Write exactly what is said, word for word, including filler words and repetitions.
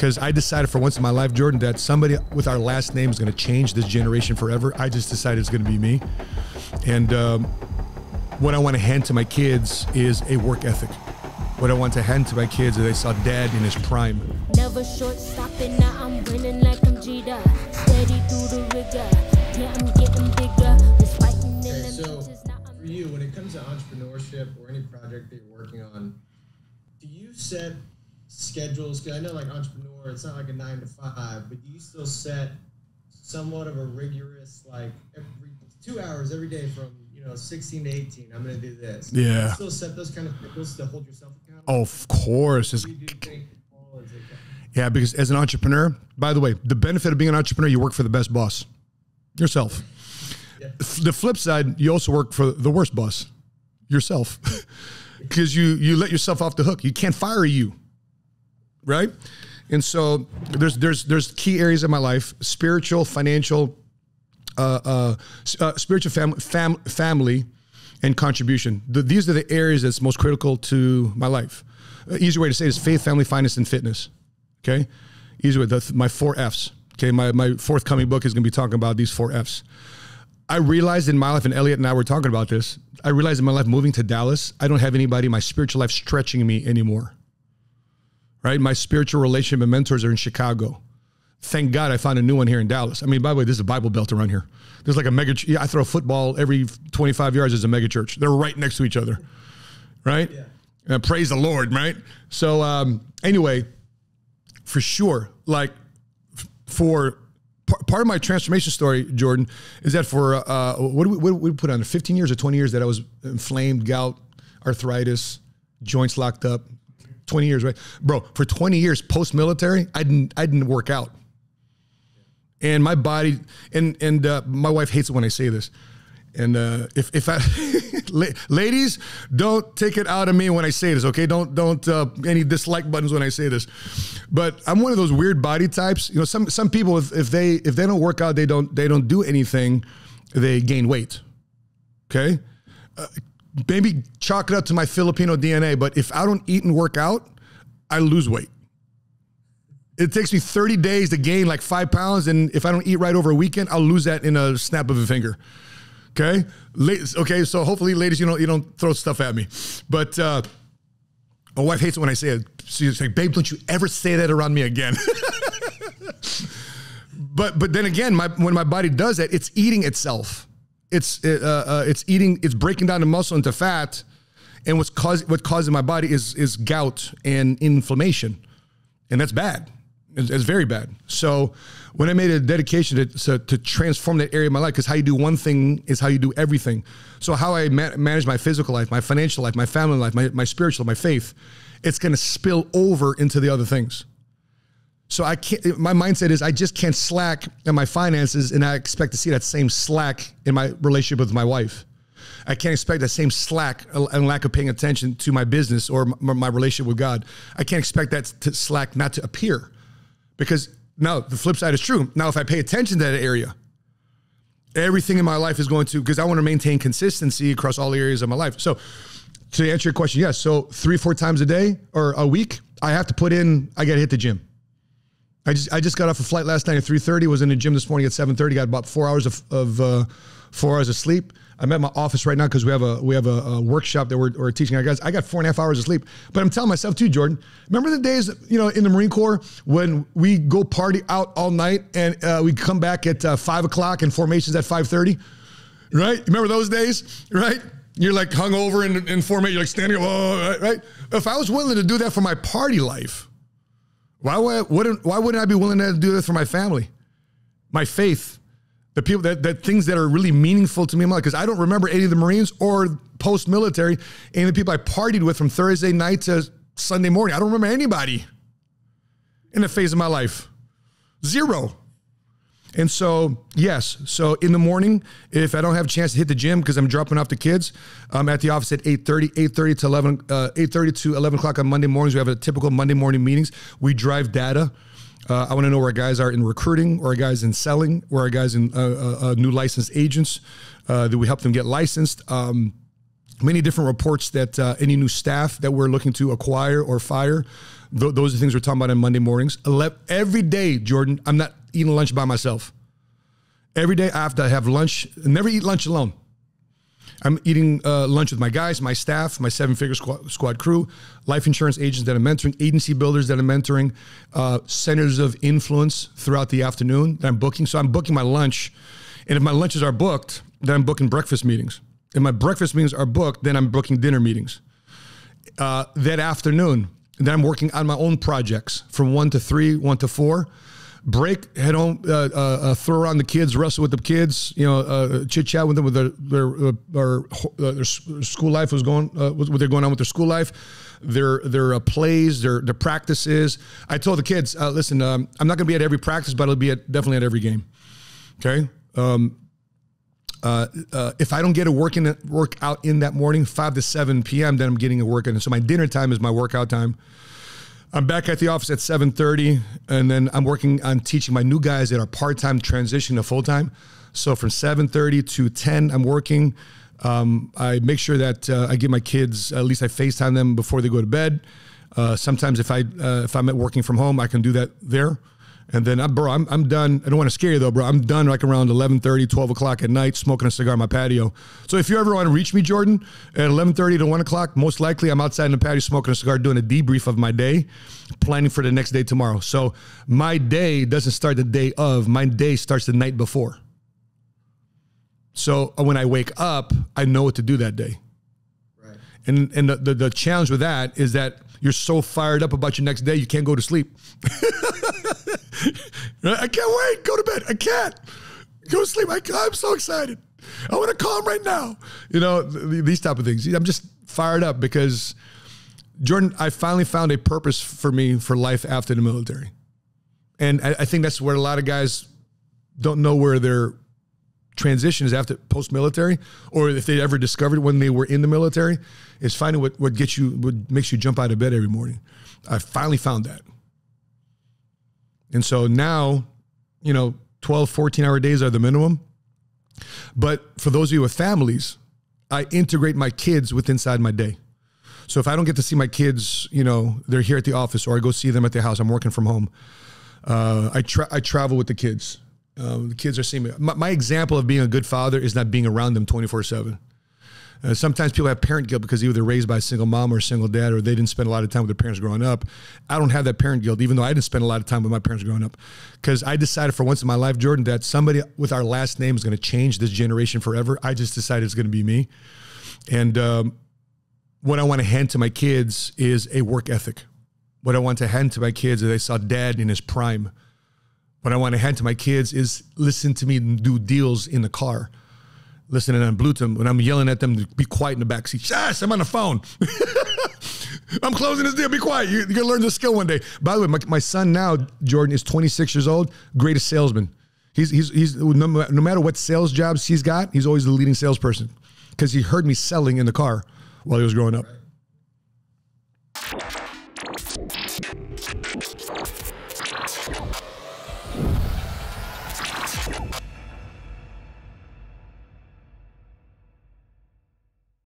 because I decided for once in my life, Jordan, that somebody with our last name is going to change this generation forever. I just decided it's going to be me. And um, what I want to hand to my kids is a work ethic. What I want to hand to my kids is they saw Dad in his prime. Never short stopping, now I'm winning like I'm Jeter. Steady through the rigor, yeah, I'm getting bigger. Okay, so for you, when it comes to entrepreneurship or any project that you're working on, do you set schedules? Because I know, like, entrepreneur, it's not like a nine to five, but do you still set somewhat of a rigorous, like, every two hours every day from, you know, sixteen to eighteen, I'm going to do this? Yeah. Do you still set those kind of schedules to hold yourself accountable? Oh, of course. It's, yeah, because as an entrepreneur, by the way, the benefit of being an entrepreneur, you work for the best boss, yourself. Yeah. The flip side, you also work for the worst boss, yourself, because you, you let yourself off the hook. You can't fire you, right? And so there's, there's, there's key areas of my life: spiritual, financial, uh, uh, uh, spiritual fam fam family, and contribution. The, these are the areas that's most critical to my life. Uh, easy way to say it is faith, family, finance, and fitness. Okay. Easy way. That's my four F's. Okay. My, my forthcoming book is going to be talking about these four F's. I realized in my life, and Elliot and I were talking about this, I realized in my life moving to Dallas, I don't have anybody, my spiritual life stretching me anymore, right? My spiritual relationship and mentors are in Chicago. Thank God I found a new one here in Dallas. I mean, by the way, this is a Bible belt around here. There's like a mega, yeah, I throw football every twenty-five yards as a mega church. They're right next to each other, right? Yeah. Uh, praise the Lord, right? So um, anyway, for sure, like for... part of my transformation story, Jordan, is that for, uh, what do we, what do we put on, fifteen years or twenty years that I was inflamed, gout, arthritis, joints locked up, twenty years, right? Bro, for twenty years post-military, I didn't, I didn't work out. And my body, and, and uh, my wife hates it when I say this. And uh, if, if I, ladies, don't take it out of me when I say this, okay? Don't, don't uh, any dislike buttons when I say this. But I'm one of those weird body types. You know, some, some people, if, if they, if they don't work out, they don't, they don't do anything, they gain weight, okay? Uh, maybe chalk it up to my Filipino D N A, but if I don't eat and work out, I lose weight. It takes me thirty days to gain like five pounds. And if I don't eat right over a weekend, I'll lose that in a snap of a finger. Okay. Okay. So hopefully, ladies, you don't, you don't throw stuff at me, but, uh, my wife hates it when I say it. She's like, babe, don't you ever say that around me again. but, but then again, my, when my body does that, it's eating itself. It's, uh, uh, it's eating, it's breaking down the muscle into fat. And what's causing, what causes my body is, is gout and inflammation. And that's bad. It's very bad. So when I made a dedication to, to, to transform that area of my life, because how you do one thing is how you do everything. So how I ma manage my physical life, my financial life, my family life, my, my spiritual, my faith, it's going to spill over into the other things. So I can't, my mindset is I just can't slack in my finances, and I expect to see that same slack in my relationship with my wife. I can't expect that same slack and lack of paying attention to my business or my, my relationship with God. I can't expect that to slack not to appear. Because now the flip side is true. Now, if I pay attention to that area, everything in my life is going to, because I want to maintain consistency across all areas of my life. So to answer your question, yes. So three, four times a day or a week, I have to put in, I got to hit the gym. I just, I just got off a flight last night at three thirty, was in the gym this morning at seven thirty, got about four hours of, of uh, four hours of sleep. I'm at my office right now because we have a, we have a, a workshop that we're, we're teaching our guys. I got four and a half hours of sleep, but I'm telling myself too, Jordan, remember the days, you know, in the Marine Corps when we go party out all night and uh, we come back at uh, five o'clock and formations at five thirty, right? Remember those days, right? You're like hungover in, in formation, you're like standing up, oh, right? If I was willing to do that for my party life, why wouldn't, why wouldn't I be willing to do that for my family, my faith, the people that, that things that are really meaningful to me in my life? Because I don't remember any of the Marines or post-military, any of the people I partied with from Thursday night to Sunday morning. I don't remember anybody in the phase of my life. Zero. And so, yes. So in the morning, if I don't have a chance to hit the gym because I'm dropping off the kids, I'm at the office at eight thirty, eight thirty to eleven, uh, eight thirty to eleven o'clock on Monday mornings. We have a typical Monday morning meetings. We drive data. Uh, I want to know where our guys are in recruiting, where our guys in selling, where our guys in uh, uh, new licensed agents, uh, that we help them get licensed. Um, many different reports that uh, any new staff that we're looking to acquire or fire, th those are the things we're talking about on Monday mornings. Every day, Jordan, I'm not eating lunch by myself. Every day I have to have lunch. Never eat lunch alone. I'm eating uh, lunch with my guys, my staff, my seven figure squad, squad crew, life insurance agents that I'm mentoring, agency builders that I'm mentoring, uh, centers of influence throughout the afternoon that I'm booking. So I'm booking my lunch. And if my lunches are booked, then I'm booking breakfast meetings. If my breakfast meetings are booked, then I'm booking dinner meetings. Uh, that afternoon, then I'm working on my own projects from one to three, one to four. Break, head home, uh, uh, throw around the kids, wrestle with the kids, you know, uh, chit chat with them with their their, their, their, their school life was going, uh, what they're going on with their school life, their their uh, plays, their their practices. I told the kids, uh, listen, um, I'm not going to be at every practice, but I'll be at, definitely at every game. Okay, um, uh, uh, if I don't get a work in work out in that morning, five to seven p.m., then I'm getting a workout. And so my dinner time is my workout time. I'm back at the office at seven thirty, and then I'm working on teaching my new guys that are part-time transition to full-time. So from seven thirty to ten, I'm working. Um, I make sure that uh, I give my kids, at least I FaceTime them before they go to bed. Uh, sometimes if, I, uh, if I'm working from home, I can do that there. And then, I'm, bro, I'm, I'm done. I don't want to scare you, though, bro. I'm done like around eleven thirty, twelve o'clock at night, smoking a cigar on my patio. So if you ever want to reach me, Jordan, at eleven thirty to one o'clock, most likely I'm outside in the patio smoking a cigar, doing a debrief of my day, planning for the next day tomorrow. So my day doesn't start the day of. My day starts the night before. So when I wake up, I know what to do that day. Right. And, and the, the, the challenge with that is that you're so fired up about your next day, you can't go to sleep. I can't wait. Go to bed. I can't. Go to sleep. I, I'm so excited. I want to call him right now. You know, th these type of things. I'm just fired up because, Jordan, I finally found a purpose for me for life after the military. And I, I think that's where a lot of guys don't know where their transition is after post-military, or if they ever discovered when they were in the military, is finding what, what gets you, what makes you jump out of bed every morning. I finally found that. And so now, you know, twelve, fourteen hour days are the minimum. But for those of you with families, I integrate my kids with inside my day. So if I don't get to see my kids, you know, they're here at the office or I go see them at the house, I'm working from home. Uh, I, tra I travel with the kids. Uh, the kids are seeing me. My, my example of being a good father is not being around them twenty-four seven. Uh, sometimes people have parent guilt because either they're raised by a single mom or a single dad, or they didn't spend a lot of time with their parents growing up. I don't have that parent guilt, even though I didn't spend a lot of time with my parents growing up, because I decided for once in my life, Jordan, that somebody with our last name is going to change this generation forever. I just decided it's going to be me. And um, what I want to hand to my kids is a work ethic. What I want to hand to my kids is they saw dad in his prime. What I want to hand to my kids is listen to me do deals in the car. Listening on Bluetooth, when I'm yelling at them to be quiet in the backseat. Yes, I'm on the phone. I'm closing this deal. Be quiet. You're, you're going to learn this skill one day. By the way, my, my son now, Jordan, is twenty-six years old, greatest salesman. He's, he's, he's, no, no matter what sales jobs he's got, he's always the leading salesperson because he heard me selling in the car while he was growing up. Right.